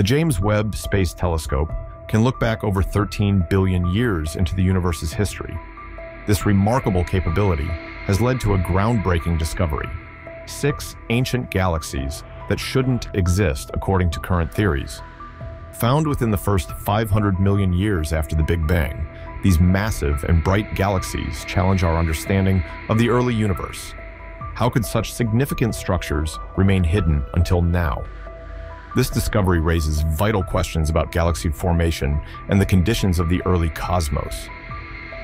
The James Webb Space Telescope can look back over 13 billion years into the universe's history. This remarkable capability has led to a groundbreaking discovery: 6 ancient galaxies that shouldn't exist according to current theories. Found within the first 500 million years after the Big Bang, these massive and bright galaxies challenge our understanding of the early universe. How could such significant structures remain hidden until now? This discovery raises vital questions about galaxy formation and the conditions of the early cosmos.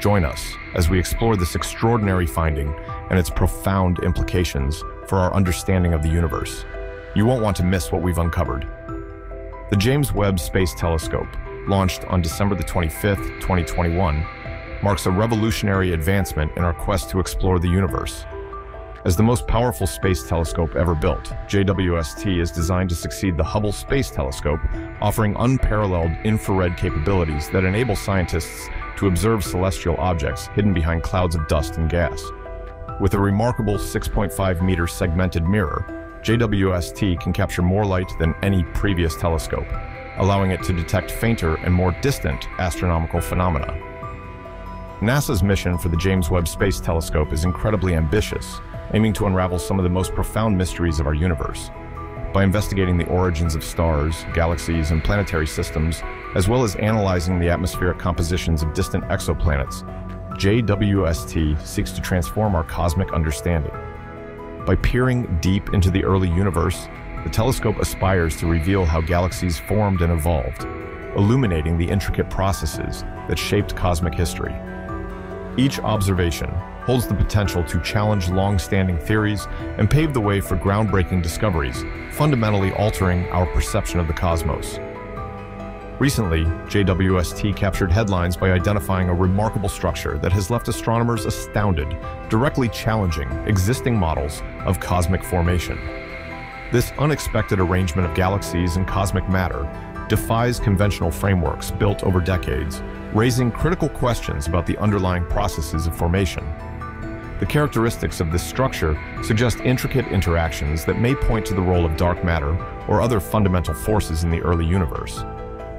Join us as we explore this extraordinary finding and its profound implications for our understanding of the universe. You won't want to miss what we've uncovered. The James Webb Space Telescope, launched on December the 25th, 2021, marks a revolutionary advancement in our quest to explore the universe. As the most powerful space telescope ever built, JWST is designed to succeed the Hubble Space Telescope, offering unparalleled infrared capabilities that enable scientists to observe celestial objects hidden behind clouds of dust and gas. With a remarkable 6.5-meter segmented mirror, JWST can capture more light than any previous telescope, allowing it to detect fainter and more distant astronomical phenomena. NASA's mission for the James Webb Space Telescope is incredibly ambitious, aiming to unravel some of the most profound mysteries of our universe. By investigating the origins of stars, galaxies, and planetary systems, as well as analyzing the atmospheric compositions of distant exoplanets, JWST seeks to transform our cosmic understanding. By peering deep into the early universe, the telescope aspires to reveal how galaxies formed and evolved, illuminating the intricate processes that shaped cosmic history. Each observation holds the potential to challenge long-standing theories and pave the way for groundbreaking discoveries, fundamentally altering our perception of the cosmos. Recently, JWST captured headlines by identifying a remarkable structure that has left astronomers astounded, directly challenging existing models of cosmic formation. This unexpected arrangement of galaxies and cosmic matter defies conventional frameworks built over decades, raising critical questions about the underlying processes of formation. The characteristics of this structure suggest intricate interactions that may point to the role of dark matter or other fundamental forces in the early universe.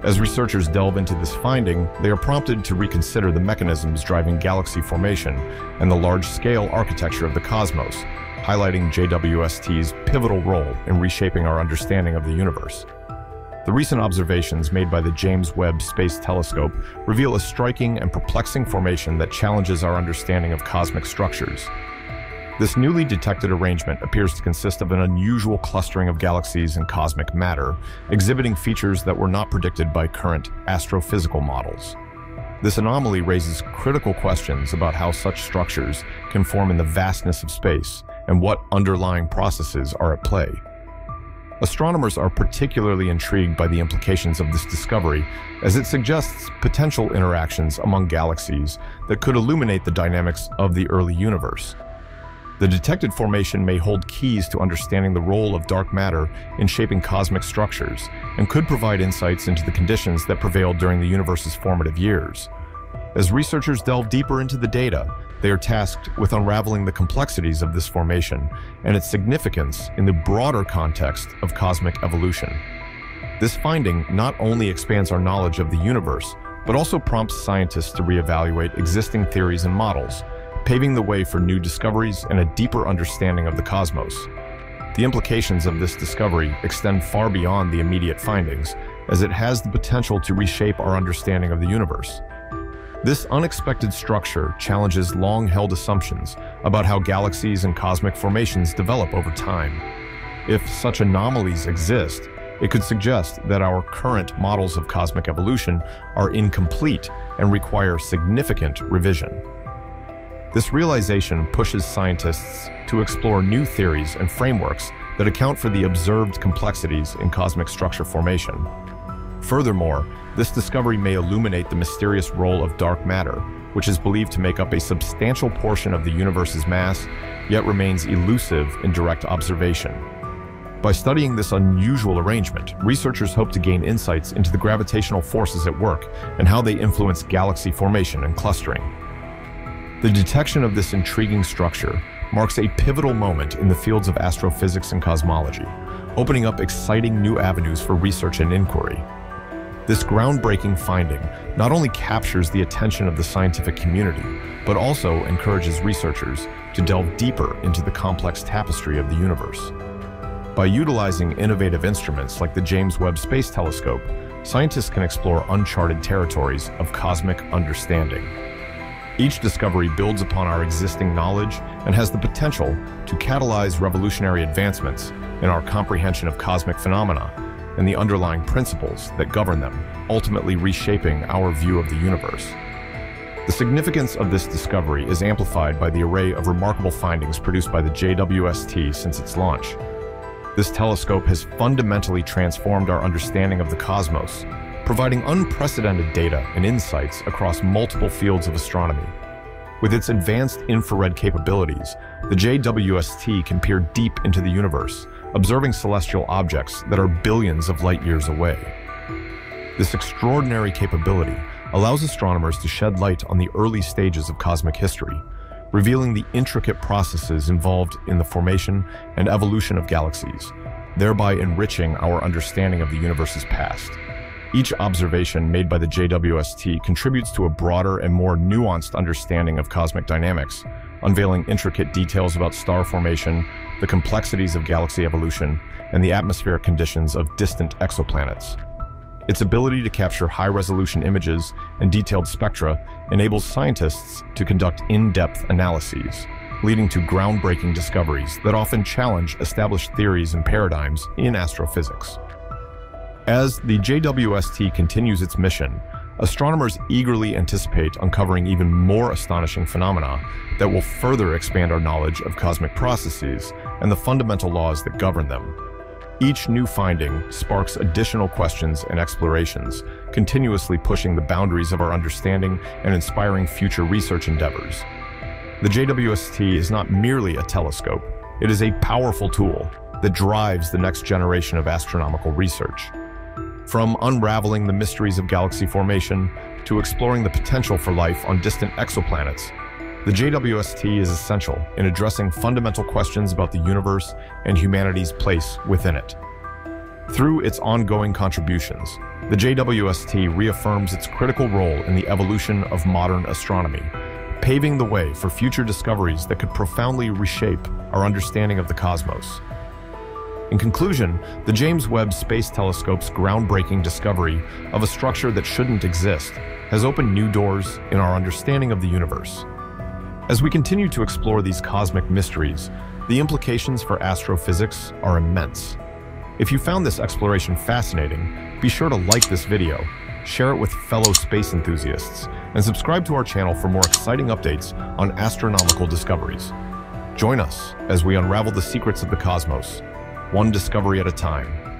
As researchers delve into this finding, they are prompted to reconsider the mechanisms driving galaxy formation and the large-scale architecture of the cosmos, highlighting JWST's pivotal role in reshaping our understanding of the universe. The recent observations made by the James Webb Space Telescope reveal a striking and perplexing formation that challenges our understanding of cosmic structures. This newly detected arrangement appears to consist of an unusual clustering of galaxies and cosmic matter, exhibiting features that were not predicted by current astrophysical models. This anomaly raises critical questions about how such structures can form in the vastness of space and what underlying processes are at play. Astronomers are particularly intrigued by the implications of this discovery, as it suggests potential interactions among galaxies that could illuminate the dynamics of the early universe. The detected formation may hold keys to understanding the role of dark matter in shaping cosmic structures, and could provide insights into the conditions that prevailed during the universe's formative years. As researchers delve deeper into the data, they are tasked with unraveling the complexities of this formation and its significance in the broader context of cosmic evolution. This finding not only expands our knowledge of the universe, but also prompts scientists to reevaluate existing theories and models, paving the way for new discoveries and a deeper understanding of the cosmos. The implications of this discovery extend far beyond the immediate findings, as it has the potential to reshape our understanding of the universe. This unexpected structure challenges long-held assumptions about how galaxies and cosmic formations develop over time. If such anomalies exist, it could suggest that our current models of cosmic evolution are incomplete and require significant revision. This realization pushes scientists to explore new theories and frameworks that account for the observed complexities in cosmic structure formation. Furthermore, this discovery may illuminate the mysterious role of dark matter, which is believed to make up a substantial portion of the universe's mass, yet remains elusive in direct observation. By studying this unusual arrangement, researchers hope to gain insights into the gravitational forces at work and how they influence galaxy formation and clustering. The detection of this intriguing structure marks a pivotal moment in the fields of astrophysics and cosmology, opening up exciting new avenues for research and inquiry. This groundbreaking finding not only captures the attention of the scientific community, but also encourages researchers to delve deeper into the complex tapestry of the universe. By utilizing innovative instruments like the James Webb Space Telescope, scientists can explore uncharted territories of cosmic understanding. Each discovery builds upon our existing knowledge and has the potential to catalyze revolutionary advancements in our comprehension of cosmic phenomena and the underlying principles that govern them, ultimately reshaping our view of the universe. The significance of this discovery is amplified by the array of remarkable findings produced by the JWST since its launch. This telescope has fundamentally transformed our understanding of the cosmos, providing unprecedented data and insights across multiple fields of astronomy. With its advanced infrared capabilities, the JWST can peer deep into the universe, observing celestial objects that are billions of light years away. This extraordinary capability allows astronomers to shed light on the early stages of cosmic history, revealing the intricate processes involved in the formation and evolution of galaxies, thereby enriching our understanding of the universe's past. Each observation made by the JWST contributes to a broader and more nuanced understanding of cosmic dynamics, unveiling intricate details about star formation, the complexities of galaxy evolution, and the atmospheric conditions of distant exoplanets. Its ability to capture high-resolution images and detailed spectra enables scientists to conduct in-depth analyses, leading to groundbreaking discoveries that often challenge established theories and paradigms in astrophysics. As the JWST continues its mission, astronomers eagerly anticipate uncovering even more astonishing phenomena that will further expand our knowledge of cosmic processes and the fundamental laws that govern them. Each new finding sparks additional questions and explorations, continuously pushing the boundaries of our understanding and inspiring future research endeavors. The JWST is not merely a telescope, it is a powerful tool that drives the next generation of astronomical research. From unraveling the mysteries of galaxy formation to exploring the potential for life on distant exoplanets, the JWST is essential in addressing fundamental questions about the universe and humanity's place within it. Through its ongoing contributions, the JWST reaffirms its critical role in the evolution of modern astronomy, paving the way for future discoveries that could profoundly reshape our understanding of the cosmos. In conclusion, the James Webb Space Telescope's groundbreaking discovery of a structure that shouldn't exist has opened new doors in our understanding of the universe. As we continue to explore these cosmic mysteries, the implications for astrophysics are immense. If you found this exploration fascinating, be sure to like this video, share it with fellow space enthusiasts, and subscribe to our channel for more exciting updates on astronomical discoveries. Join us as we unravel the secrets of the cosmos, one discovery at a time.